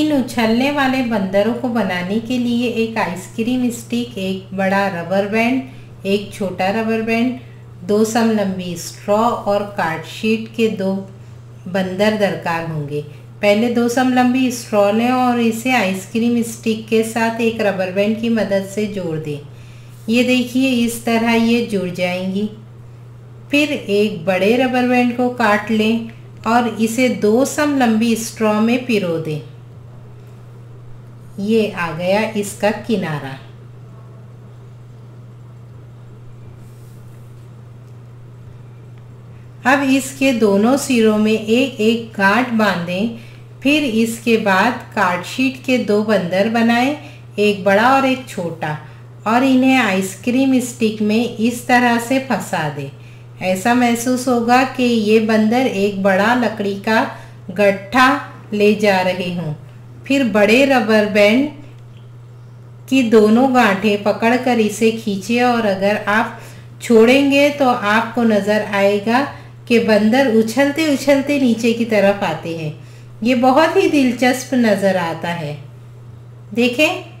इन उछलने वाले बंदरों को बनाने के लिए एक आइसक्रीम स्टिक, एक बड़ा रबर बैंड, एक छोटा रबर बैंड, 2 समलंबी स्ट्रॉ और कार्डशीट के 2 बंदर दरकार होंगे। पहले 2 समलंबी स्ट्रॉ लें और इसे आइसक्रीम स्टिक के साथ एक रबर बैंड की मदद से जोड़ दें। ये देखिए इस तरह ये जुड़ जाएंगी। फिर एक बड़े रबर बैंड को काट लें और इसे 2 समलंबी स्ट्रॉ में पिरो दें। ये आ गया इसका किनारा। अब इसके दोनों सिरों में एक एक गांठ बांधें। फिर इसके बाद कार्डशीट के 2 बंदर बनाएं, एक बड़ा और एक छोटा, और इन्हें आइसक्रीम स्टिक में इस तरह से फंसा दें। ऐसा महसूस होगा कि ये बंदर एक बड़ा लकड़ी का गट्ठा ले जा रहे हों। फिर बड़े रबर बैंड की दोनों गांठें पकड़कर इसे खींचें और अगर आप छोड़ेंगे तो आपको नज़र आएगा कि बंदर उछलते उछलते नीचे की तरफ आते हैं। ये बहुत ही दिलचस्प नज़र आता है। देखें।